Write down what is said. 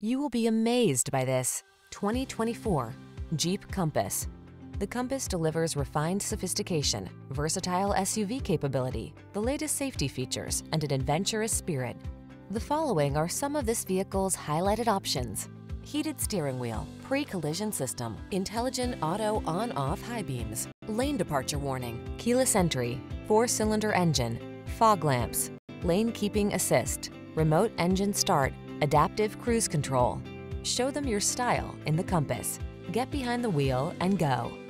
You will be amazed by this 2024 Jeep Compass. The Compass delivers refined sophistication, versatile SUV capability, the latest safety features, and an adventurous spirit. The following are some of this vehicle's highlighted options: heated steering wheel, pre-collision system, intelligent auto on-off high beams, lane departure warning, keyless entry, 4-cylinder engine, fog lamps, lane keeping assist, remote engine start, adaptive cruise control. Show them your style in the Compass. Get behind the wheel and go.